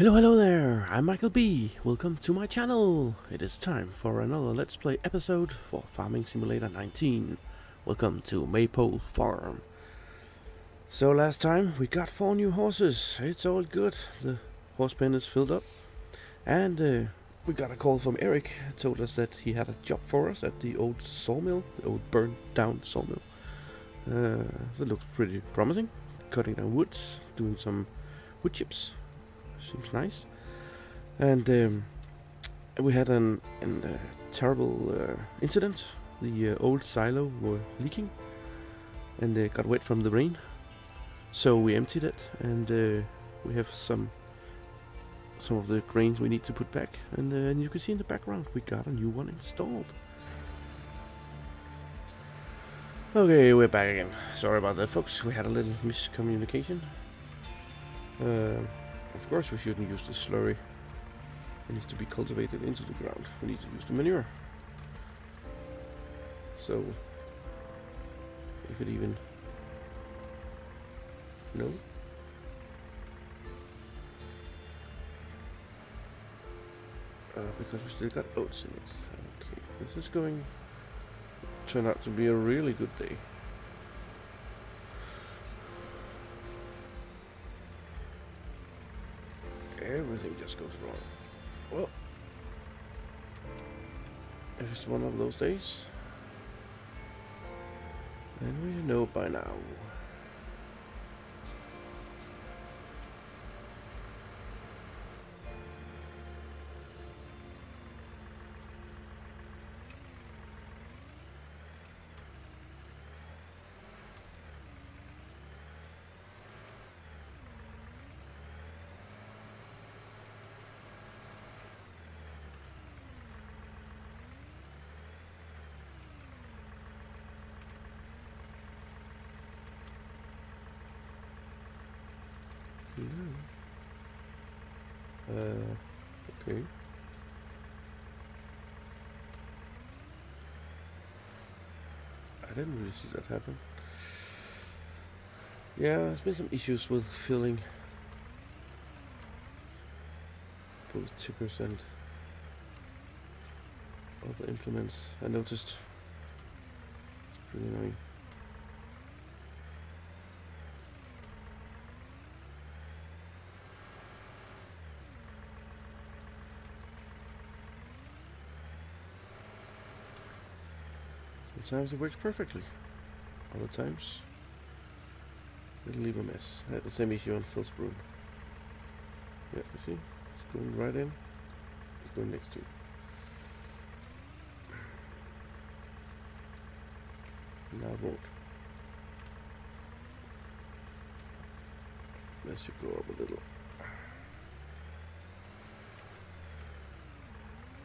Hello there, I'm Michael B. Welcome to my channel. It is time for another Let's Play episode for Farming Simulator 19. Welcome to Maypole Farm. So last time we got 4 new horses. It's all good. The horse pen is filled up. And we got a call from Eric. Told us that he had a job for us at the old sawmill. The old burnt down sawmill. That looks pretty promising. Cutting down woods, doing some wood chips. Seems nice. And we had a terrible incident. The old silo were leaking and they got wet from the rain, so we emptied it, and we have some of the grains we need to put back, and you can see in the background we got a new one installed. Okay, we're back again. Sorry about that, folks. We had a little miscommunication. Of course we shouldn't use the slurry. It needs to be cultivated into the ground. We need to use the manure. So if it even... No? Because we still got oats in it. Okay, this is going to turn out to be a really good day. Everything just goes wrong. Well, if it's one of those days, then we know by now. Okay. I didn't really see that happen. Yeah, there's been some issues with filling both tippers and other implements. I noticed. It's pretty annoying. Sometimes it works perfectly, other times it'll leave a mess. I had the same issue on Phil's broom. Yeah, you see? It's going right in, it's going next to it. Now it won't. That should go up a little.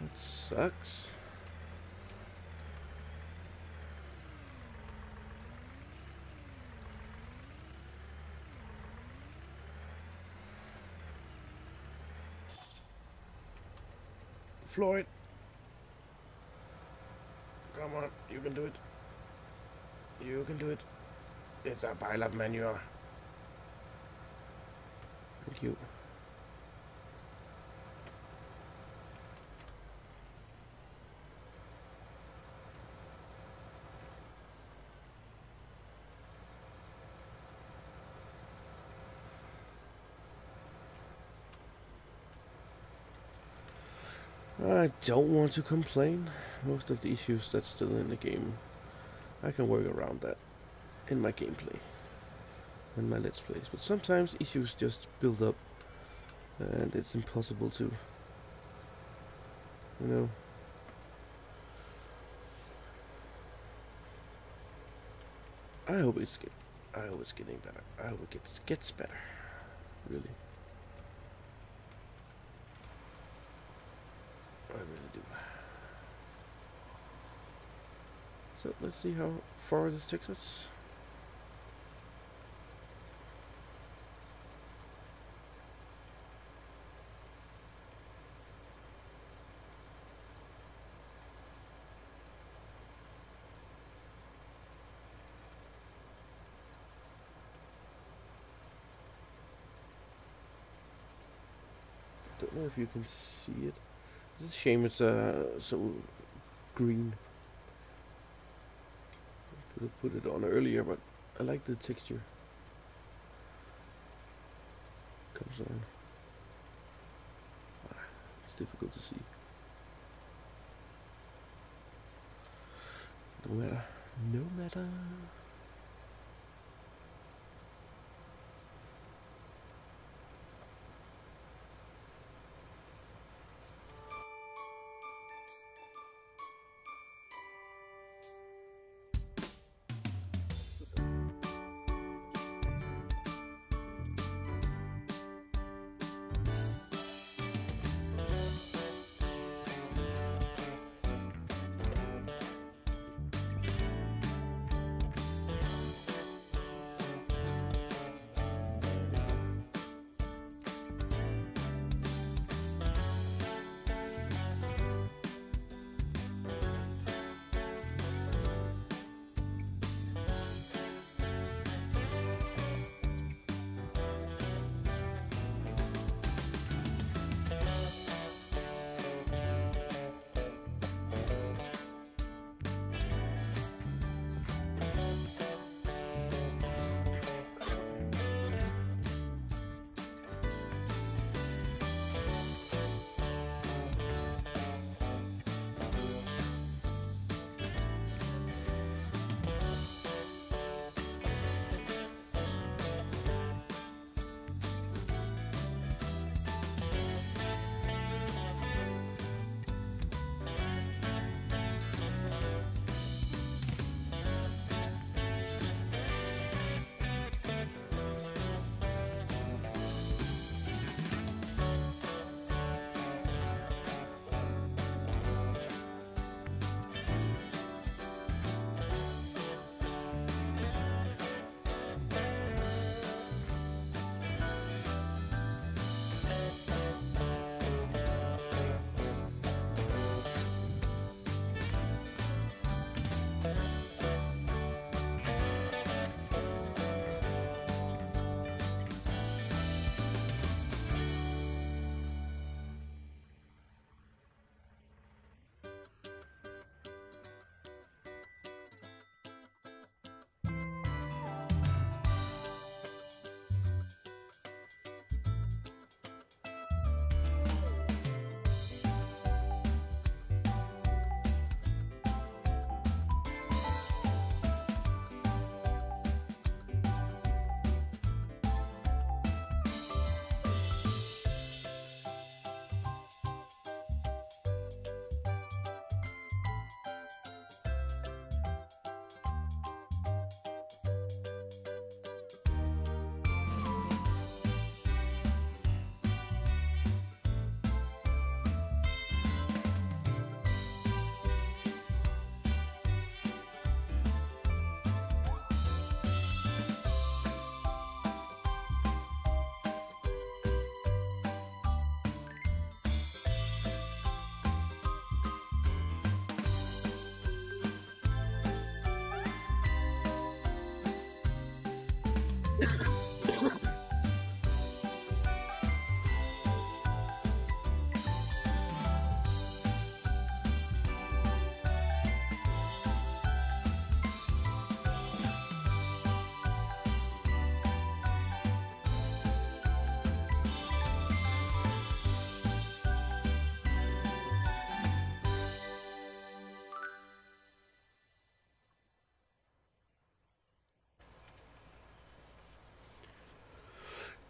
That sucks. Floyd, come on, you can do it. You can do it. It's a pile of manure. Thank you. I don't want to complain. Most of the issues that's still in the game, I can work around that in my gameplay and my Let's Plays, but sometimes issues just build up and it's impossible to, you know. I hope it's getting better. I hope it gets better, really. I really do. So let's see how far this takes us. don't know if you can see it. It's a shame it's so green. I could have put it on earlier, but I like the texture. Comes on. It's difficult to see. No matter. No matter.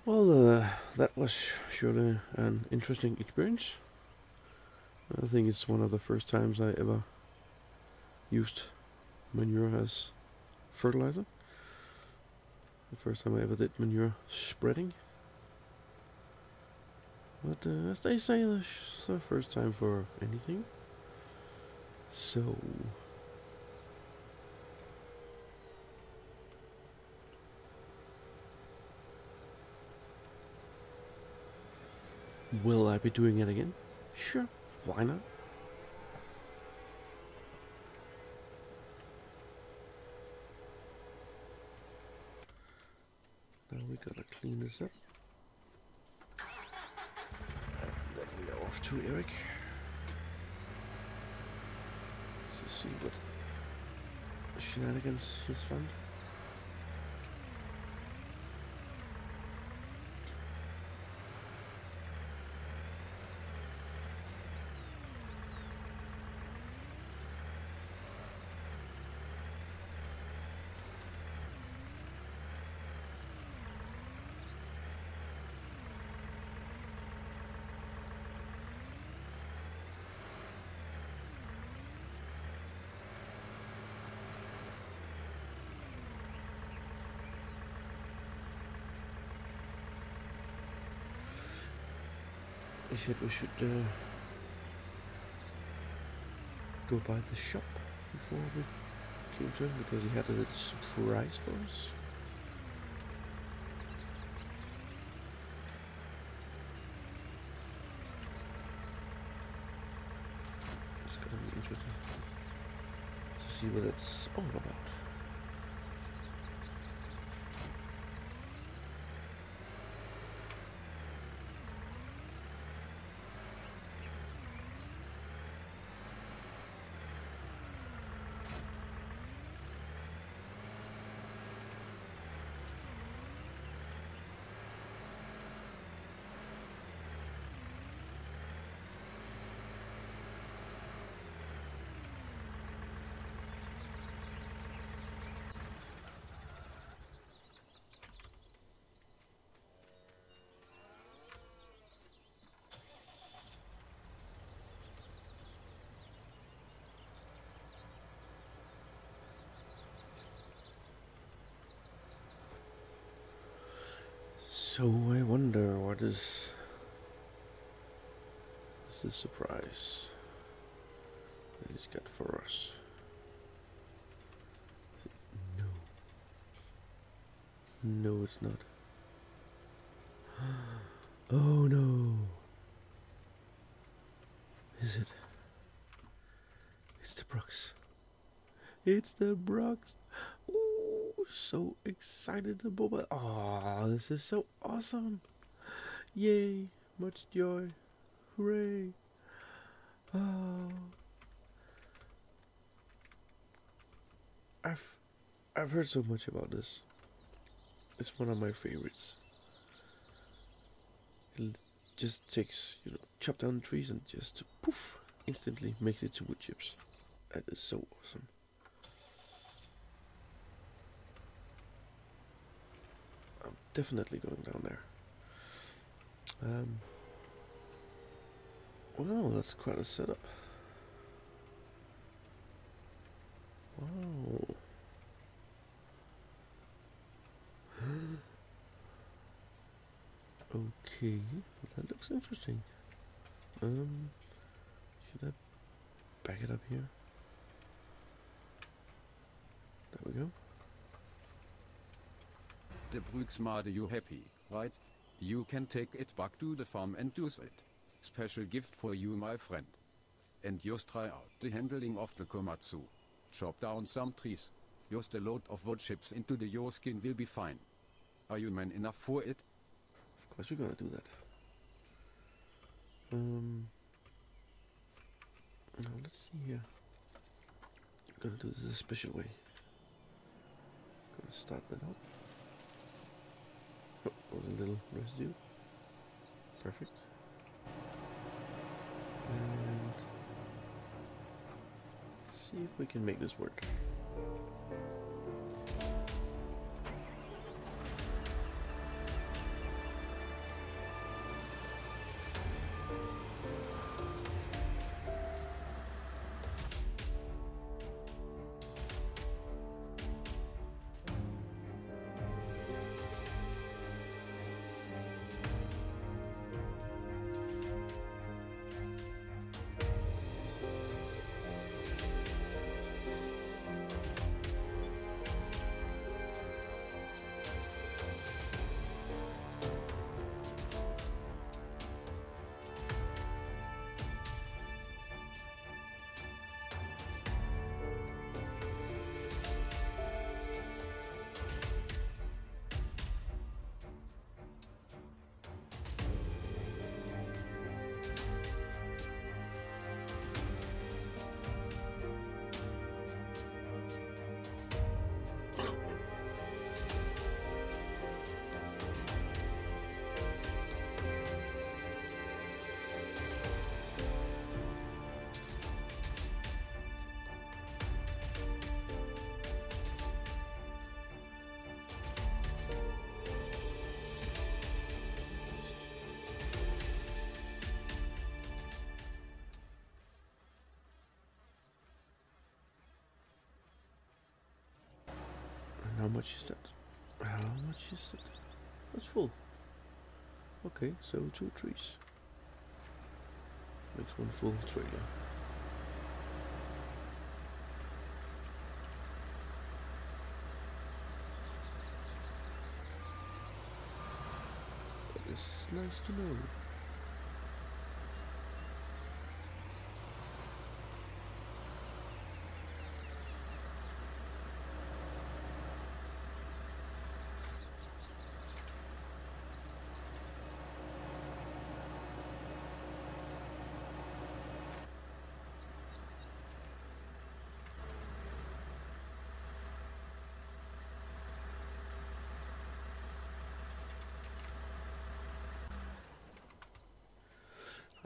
Well, that was surely an interesting experience. I think it's one of the first times I ever used manure as fertilizer. The first time I ever did manure spreading. But as they say, it's the first time for anything. So... will I be doing it again? Sure, why not? Now we gotta clean this up. And to Eric to see what shenanigans he's found. He said we should go by the shop before we came to him because he had a little surprise for us. It's gonna be interesting to see what it's all about. So I wonder what is the surprise that he's got for us. No. No, it's not. Oh no. Is it? It's the Bruks. It's the Bruks. So excited to boba. Oh, this is so awesome. Yay, much joy. Hooray. Oh. I've heard so much about this. It's one of my favorites. It just takes, you know, chop down trees and just poof, instantly makes it to wood chips. That is so awesome. Definitely going down there. Well, that's quite a setup. Wow. Okay, that looks interesting. Should I back it up here? There we go. The Bruks made you happy, right? You can take it back to the farm and use it. Special gift for you, my friend. And just try out the handling of the Komatsu. Chop down some trees. Just a load of wood chips into the your skin will be fine. Are you man enough for it? Of course we're gonna do that. Now let's see here. I'm gonna do this a special way. I'm gonna start that up. Oh, was a little residue. Perfect. And see if we can make this work. How much is that? How much is that? That's full. Okay, so 2 trees. Makes 1 full trailer. That is nice to know.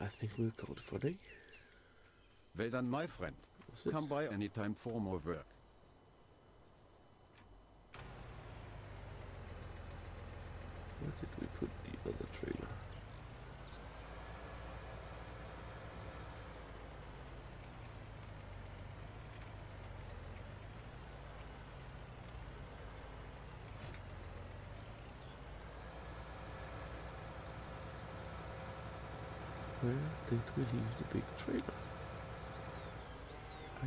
I think we'll call it for a day. Well done, my friend. Come by anytime for more work. Where did we put the other trailer? Where did we leave the big trailer? I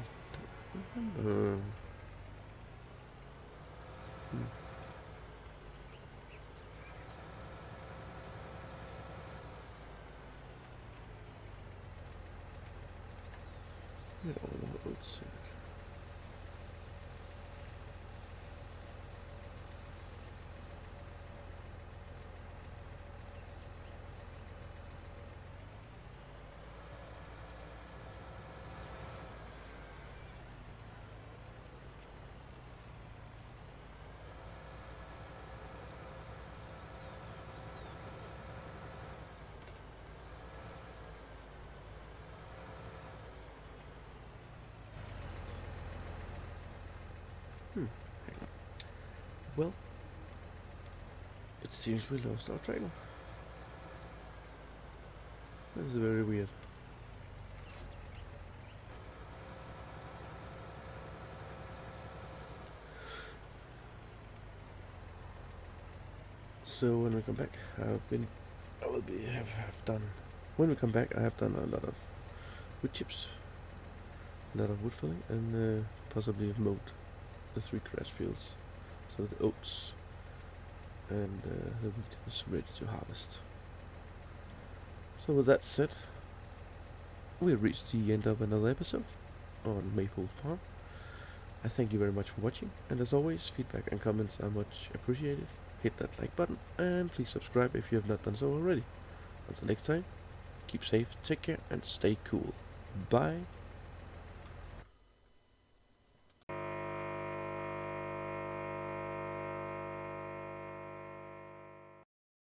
don't remember. Yeah, all on the outside. Well, it seems we lost our trailer. That is very weird. So when we come back, I have done a lot of wood chips, a lot of wood filling, and possibly mowed the 3 grass fields. So the oats and the wheat is ready to harvest. So with that said, we've reached the end of another episode on Maypole Farm. I thank you very much for watching, and as always, feedback and comments are much appreciated. Hit that like button and please subscribe if you have not done so already. Until next time, keep safe, take care and stay cool. Bye.